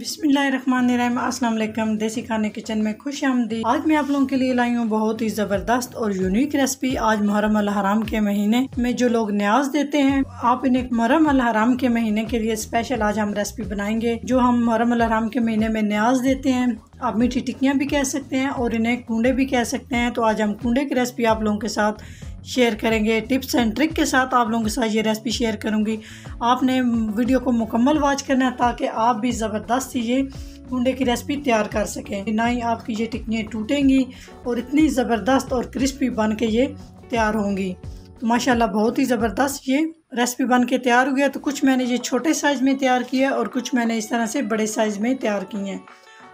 बिस्मिल्लाहिर्रहमानिर्रहीम अस्सलाम वालेकुम। देसी खाने किचन में खुशामदीद। आज मैं आप लोगों के लिए लाई हूँ बहुत ही ज़बरदस्त और यूनिक रेसिपी। आज मुहर्रम अल हराम के महीने में जो लोग न्याज देते हैं, आप इन्हें मुहर्रम अल हराम के महीने के लिए स्पेशल आज हम रेसिपी बनाएंगे। जो हम मुहर्रम अल हराम के महीने में न्याज देते हैं, आप मीठी टिक्कियाँ भी कह सकते हैं और इन्हें कूंडे भी कह सकते हैं। तो आज हम कूंडे की रेसिपी आप लोगों के साथ शेयर करेंगे। टिप्स एंड ट्रिक के साथ आप लोगों के साथ ये रेसिपी शेयर करूंगी। आपने वीडियो को मुकम्मल वॉच करना है ताकि आप भी ज़बरदस्त सी ये कूंडे की रेसिपी तैयार कर सकें। ना ही आपकी ये टिक्कियाँ टूटेंगी और इतनी ज़बरदस्त और क्रिस्पी बन के ये तैयार होंगी। तो माशाल्लाह बहुत ही ज़बरदस्त ये रेसिपी बन के तैयार हो गया। तो कुछ मैंने ये छोटे साइज़ में तैयार किया और कुछ मैंने इस तरह से बड़े साइज़ में तैयार किए हैं।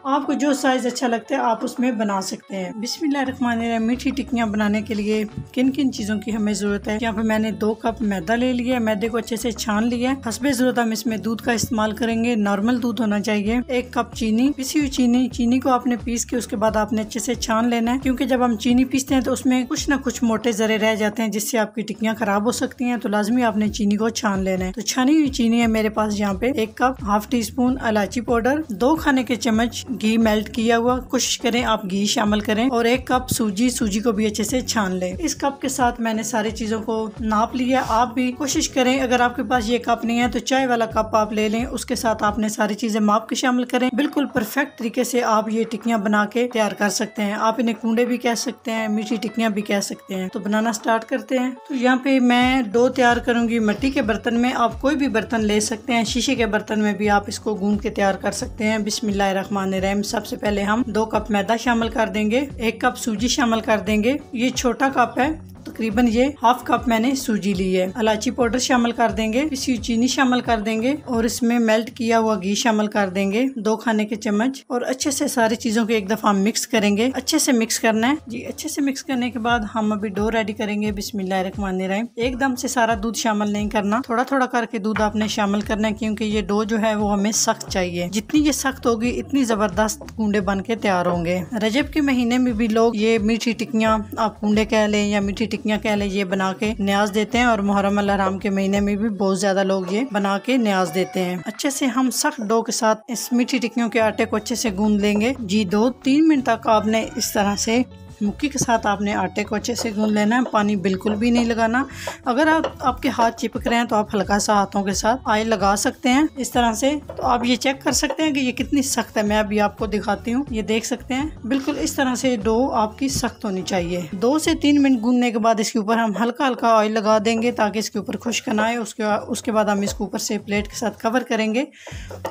आपको जो साइज़ अच्छा लगता है आप उसमें बना सकते हैं। बिस्मिल्लाहिर्रहमानिर्रहीम। मीठी टिक्कियाँ बनाने के लिए किन किन चीज़ों की हमें ज़रूरत है। यहाँ पे मैंने 2 कप मैदा ले लिया। मैदे को अच्छे से छान लिया। हस्बे ज़रूरत हम इसमें दूध का इस्तेमाल करेंगे। नॉर्मल दूध होना चाहिए। 1 कप चीनी, पिसी हुई चीनी। चीनी को आपने पीस के उसके बाद आपने अच्छे से छान लेना है, क्योंकि जब हम चीनी पीसते हैं तो उसमें कुछ ना कुछ मोटे ज़रे रह जाते हैं जिससे आपकी टिक्कियाँ ख़राब हो सकती हैं। तो लाजमी आपने चीनी को छान लेना है। तो छानी हुई चीनी है मेरे पास यहाँ पे 1 कप। हाफ टी स्पून इलायची पाउडर, 2 खाने के चम्मच घी मेल्ट किया हुआ, कोशिश करें आप घी शामिल करें, और 1 कप सूजी। सूजी को भी अच्छे से छान लें। इस कप के साथ मैंने सारी चीज़ों को नाप लिया। आप भी कोशिश करें, अगर आपके पास ये कप नहीं है तो चाय वाला कप आप ले लें, उसके साथ आपने सारी चीज़ें माप के शामिल करें। बिल्कुल परफेक्ट तरीके से आप ये टिक्कियाँ बना के तैयार कर सकते हैं। आप इन्हें कूंडे भी कह सकते हैं, मीठी टिक्कियाँ भी कह सकते हैं। तो बनाना स्टार्ट करते हैं। तो यहाँ पे मैं डो तैयार करूँगी मिट्टी के बर्तन में। आप कोई भी बर्तन ले सकते हैं, शीशे के बर्तन में भी आप इसको गूंद के तैयार कर सकते हैं। बिस्मिल्लाहिर्रहमानिर्रहीम। सबसे पहले हम 2 कप मैदा शामिल कर देंगे, 1 कप सूजी शामिल कर देंगे। ये छोटा कप है, तकरीबन ये हाफ कप मैंने सूजी ली है। इलायची पाउडर शामिल कर देंगे, पिसी हुई चीनी शामिल कर देंगे और इसमें मेल्ट किया हुआ घी शामिल कर देंगे, 2 खाने के चम्मच। और अच्छे से सारी चीजों को एक दफा मिक्स करेंगे। अच्छे से मिक्स करना है जी। अच्छे से मिक्स करने के बाद हम अभी डो रेडी करेंगे। बिस्मिल्लाहिर्रहमानिर्रहीम। एकदम से सारा दूध शामिल नहीं करना, थोड़ा थोड़ा करके दूध आपने शामिल करना है, क्योंकि ये डो जो है वो हमें सख्त चाहिए। जितनी ये सख्त होगी इतनी जबरदस्त कूंडे बन के तैयार होंगे। रजब के महीने में भी लोग ये मीठी टिक्कियाँ, आप कूंडे कह लें या मीठी टिक्कियाँ कह लें, ये बना के न्याज देते हैं। और मुहर्रम अल हराम के महीने में भी बहुत ज्यादा लोग ये बना के न्याज देते हैं। अच्छे से हम सख्त डो के साथ इस मीठी टिक्कियों के आटे को अच्छे से गूंद लेंगे जी। 2-3 मिनट तक आपने इस तरह से मुक्की के साथ आपने आटे को अच्छे से गूंद लेना है। पानी बिल्कुल भी नहीं लगाना। अगर आपके हाथ चिपक रहे हैं तो आप हल्का सा हाथों के साथ ऑयल लगा सकते हैं इस तरह से। तो आप ये चेक कर सकते हैं कि ये कितनी सख्त है। मैं अभी आपको दिखाती हूँ, ये देख सकते हैं। बिल्कुल इस तरह से डो आपकी सख्त होनी चाहिए। 2 से 3 मिनट गूंदने के बाद इसके ऊपर हम हल्का हल्का ऑयल लगा देंगे ताकि इसके ऊपर खुशकन आए। उसके बाद हम इसको ऊपर से प्लेट के साथ कवर करेंगे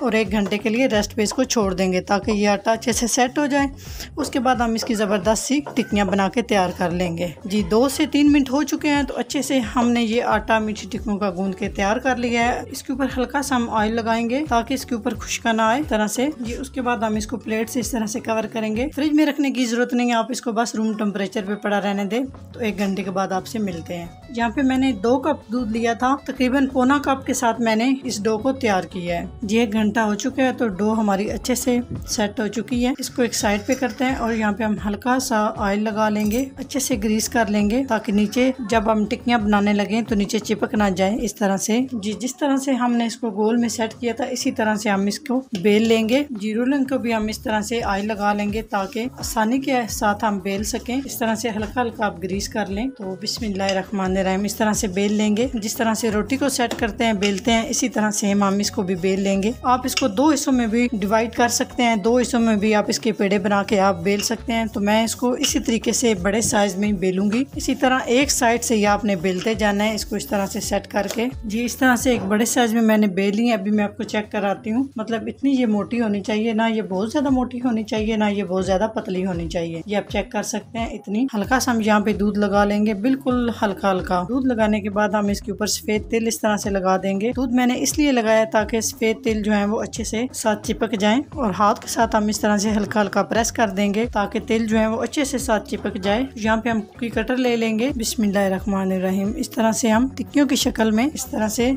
और 1 घंटे के लिए रेस्ट पे इसको छोड़ देंगे ताकि ये आटा अच्छे से सेट हो जाए। उसके बाद हम इसकी ज़बरदस्त सी टिक्कियाँ बना के तैयार कर लेंगे जी। 2 से 3 मिनट हो चुके हैं। तो अच्छे से हमने ये आटा मीठी टिक्कियों का गूंद के तैयार कर लिया है। इसके ऊपर हल्का सा हम ऑयल लगाएंगे ताकि इसके ऊपर खुशकन आए तरह से जी। उसके बाद हम इसको प्लेट से इस तरह से कवर करेंगे। फ्रिज में रखने की जरूरत नहीं है, आप इसको बस रूम टेम्परेचर पे पड़ा रहने दें। तो 1 घंटे के बाद आपसे मिलते हैं। यहाँ पे मैंने 2 कप दूध लिया था, तकरीबन 1.25 कप के साथ मैंने इस डो को तैयार किया है जी। 1 घंटा हो चुका है तो डो हमारी अच्छे से सेट हो चुकी है। इसको एक साइड पे करते हैं और यहाँ पे हम हल्का सा ऑयल लगा लेंगे, अच्छे से ग्रीस कर लेंगे ताकि नीचे जब हम टिक्कियाँ बनाने लगे तो नीचे चिपक ना जाए इस तरह से जी। जिस तरह से हमने इसको गोल में सेट किया था इसी तरह से हम इसको बेल लेंगे। जीरो लंग को भी हम इस तरह से ऑयल लगा लेंगे ताकि आसानी के साथ हम बेल सकें। इस तरह से हल्का हल्का आप ग्रीस कर लें। तो बिस्मिल्लाहिर्रहमानिर्रहीम इस तरह से बेल लेंगे। जिस तरह से रोटी को सेट करते हैं, बेलते हैं, इसी तरह से हम इसको भी बेल लेंगे। आप इसको 2 हिस्सों में भी डिवाइड कर सकते हैं, 2 हिस्सों में भी आप इसके पेड़े बना के आप बेल सकते हैं। तो मैं इसको इसी तरीके से बड़े साइज में बेलूंगी। इसी तरह एक साइड से यह आपने बेलते जाना है इसको इस तरह से सेट करके जी। इस तरह से एक बड़े साइज में मैंने बेली है। अभी मैं आपको चेक कराती हूँ। मतलब इतनी ये मोटी होनी चाहिए, ना ये बहुत ज्यादा मोटी होनी चाहिए, ना ये बहुत ज्यादा पतली होनी चाहिए। ये आप चेक कर सकते हैं। इतनी हल्का सा हम यहाँ पे दूध लगा लेंगे, बिल्कुल हल्का हल्का। दूध लगाने के बाद हम इसके ऊपर सफेद तेल इस तरह से लगा देंगे। दूध मैंने इसलिए लगाया ताकि सफेद तेल जो है वो अच्छे से साथ चिपक जाए। और हाथ के साथ हम इस तरह से हल्का हल्का प्रेस कर देंगे ताकि तेल जो है वो अच्छे से साथ चिपक जाए। यहाँ पे हम कुकी कटर ले लेंगे। बिस्मिल्लाहिर्रहमानिर्रहीम। इस तरह से हम टिक्कियों की शक्ल में इस तरह से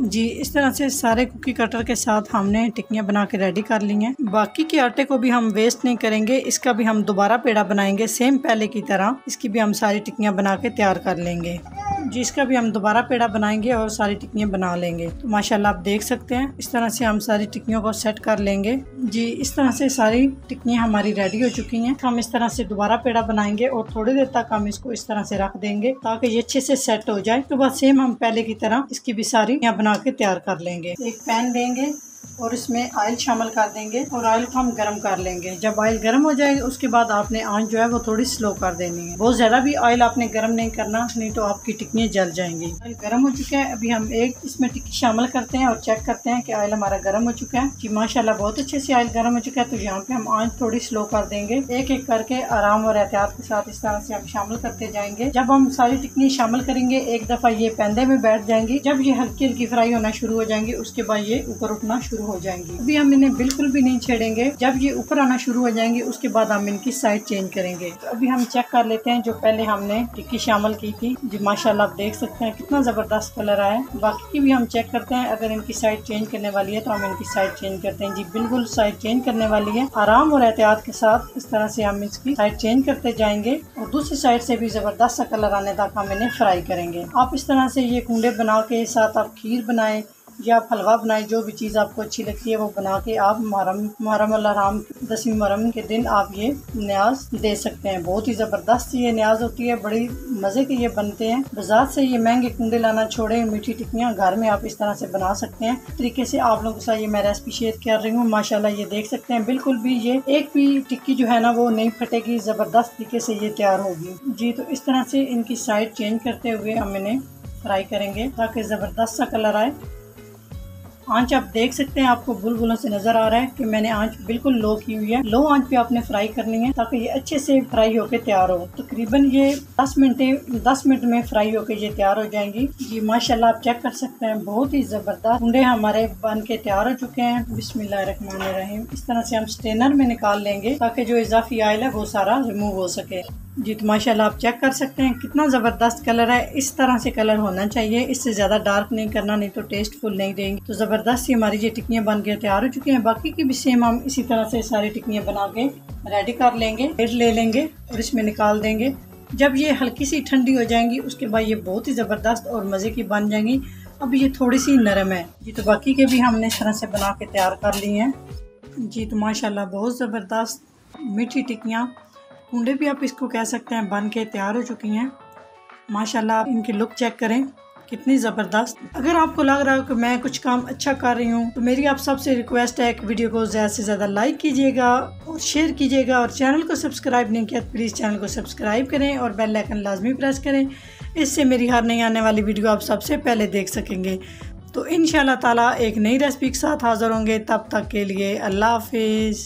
जी इस तरह से सारे कुकी कटर के साथ हमने टिक्कियाँ बना के रेडी कर ली हैं। बाकी के आटे को भी हम वेस्ट नहीं करेंगे, इसका भी हम दोबारा पेड़ा बनाएंगे सेम पहले की तरह। इसकी भी हम सारी टिक्कियाँ बना के तैयार कर लेंगे जी, इसका भी हम दोबारा पेड़ा बनाएंगे और सारी टिक्कियाँ बना लेंगे। तो माशाल्लाह आप देख सकते हैं इस तरह से हम सारी टिक्कियों को सेट कर लेंगे जी। इस तरह से सारी टिक्कियाँ हमारी रेडी हो चुकी हैं। हम इस तरह से दोबारा पेड़ा बनाएंगे और थोड़ी देर तक हम इसको इस तरह से रख देंगे ताकि ये अच्छे से सेट हो जाए। तो बस सेम हम पहले की तरह इसकी भी सारी टिक्कियाँ बना के तैयार कर लेंगे। एक पैन देंगे और इसमें ऑयल शामिल कर देंगे और ऑयल को हम गर्म कर लेंगे। जब ऑयल गर्म हो जाएगा उसके बाद आपने आंच जो है वो थोड़ी स्लो कर देनी है। बहुत ज़्यादा भी ऑयल आपने गर्म नहीं करना, नहीं तो आपकी टिक्कियाँ जल जाएंगी। ऑयल गर्म हो चुका है, अभी हम एक इसमें टिक्की शामिल करते हैं और चेक करते हैं कि ऑयल हमारा गर्म हो चुका है जी। माशाल्लाह बहुत अच्छे से ऑयल गर्म हो चुका है। तो यहाँ पर हम आंच थोड़ी स्लो कर देंगे। एक एक करके आराम और एहतियात के साथ इस तरह से हम शामिल करते जाएंगे। जब हम सारी टिक्कियाँ शामिल करेंगे एक दफ़ा ये पैंदे में बैठ जाएंगी। जब ये हल्की हल्की फ्राई होना शुरू हो जाएंगी उसके बाद ये ऊपर उठना शुरू हो जाएंगी। अभी हम इन्हें बिल्कुल भी नहीं छेड़ेंगे। जब ये ऊपर आना शुरू हो जाएंगे उसके बाद हम इनकी साइड चेंज करेंगे। तो अभी हम चेक कर लेते हैं जो पहले हमने टिक्की शामिल की थी जी। माशाल्लाह आप देख सकते हैं कितना जबरदस्त कलर आया। बाकी की भी हम चेक करते हैं। अगर इनकी साइड चेंज करने वाली है तो हम इनकी साइड चेंज करते हैं जी। बिल्कुल साइड चेंज करने वाली है। आराम और एहतियात के साथ इस तरह से हम इसकी साइड चेंज करते जाएंगे और दूसरी साइड से भी जबरदस्त सा कलर आने तक हम इन्हें फ्राई करेंगे। आप इस तरह से ये कुंडे बना के साथ आप खीर बनाए या आप हलवा बनाए, जो भी चीज़ आपको अच्छी लगती है वो बना के आप मुहर्रम 10 मुहर्रम के दिन आप ये न्याज दे सकते हैं। बहुत ही ज़बरदस्त ये न्याज होती है, बड़ी मज़े के ये बनते हैं। बाजार से ये महंगे कुंडे लाना छोड़ें, मीठी टिक्कियाँ घर में आप इस तरह से बना सकते हैं। इस तरीके से आप लोगों के साथ ये मैं रेसिपी शेयर कर रही हूँ। माशाल्लाह ये देख सकते हैं बिल्कुल भी ये एक भी टिक्की जो है ना वो नहीं फटेगी, ज़बरदस्त तरीके से ये तैयार होगी जी। तो इस तरह से इनकी साइड चेंज करते हुए हम इन्हें फ्राई करेंगे ताकि ज़बरदस्त सा कलर आए। आंच आप देख सकते हैं, आपको बुलबुलों से नजर आ रहा है कि मैंने आंच बिल्कुल लो की हुई है। लो आंच पे आपने फ्राई करनी है ताकि ये अच्छे से फ्राई होके तैयार हो। तकरीबन ये 10 मिनट में फ्राई होके ये तैयार हो जाएंगी जी। माशाल्लाह आप चेक कर सकते हैं बहुत ही जबरदस्त कुंडे हमारे बन के तैयार हो चुके हैं। बिस्मिल्लाहिर्रहमानिर्रहीम। इस तरह से हम स्ट्रेनर में निकाल लेंगे ताकि जो इजाफी ऑयल है वो सारा रिमूव हो सके जी। तो माशाल्लाह आप चेक कर सकते हैं कितना ज़बरदस्त कलर है। इस तरह से कलर होना चाहिए, इससे ज़्यादा डार्क नहीं करना, नहीं तो टेस्टफुल नहीं देंगे। तो ज़बरदस्त ही हमारी ये टिक्कियाँ बन के तैयार हो चुकी हैं। बाकी की भी सेम हम इसी तरह से सारी टिक्कियाँ बना के रेडी कर लेंगे। प्लेट ले लेंगे और इसमें निकाल देंगे। जब ये हल्की सी ठंडी हो जाएंगी उसके बाद ये बहुत ही ज़बरदस्त और मज़े की बन जाएंगी। अब ये थोड़ी सी नरम है जी। तो बाकी के भी हमने इस तरह से बना के तैयार कर ली हैं जी। तो माशाल्लाह बहुत ज़बरदस्त मीठी टिक्कियाँ कुंडे भी आप इसको कह सकते हैं बन के तैयार हो चुकी हैं। माशाल्लाह आप इनकी लुक चेक करें कितनी ज़बरदस्त। अगर आपको लग रहा हो कि मैं कुछ काम अच्छा कर रही हूँ तो मेरी आप सबसे रिक्वेस्ट है कि वीडियो को ज़्यादा से ज़्यादा लाइक कीजिएगा और शेयर कीजिएगा। और चैनल को सब्सक्राइब नहीं किया तो प्लीज़ चैनल को सब्सक्राइब करें और बेल आइकन लाजमी प्रेस करें। इससे मेरी हर नई आने वाली वीडियो आप सबसे पहले देख सकेंगे। तो इंशाल्लाह ताला एक नई रेसिपी के साथ हाज़िर होंगे। तब तक के लिए अल्लाह हाफिज़।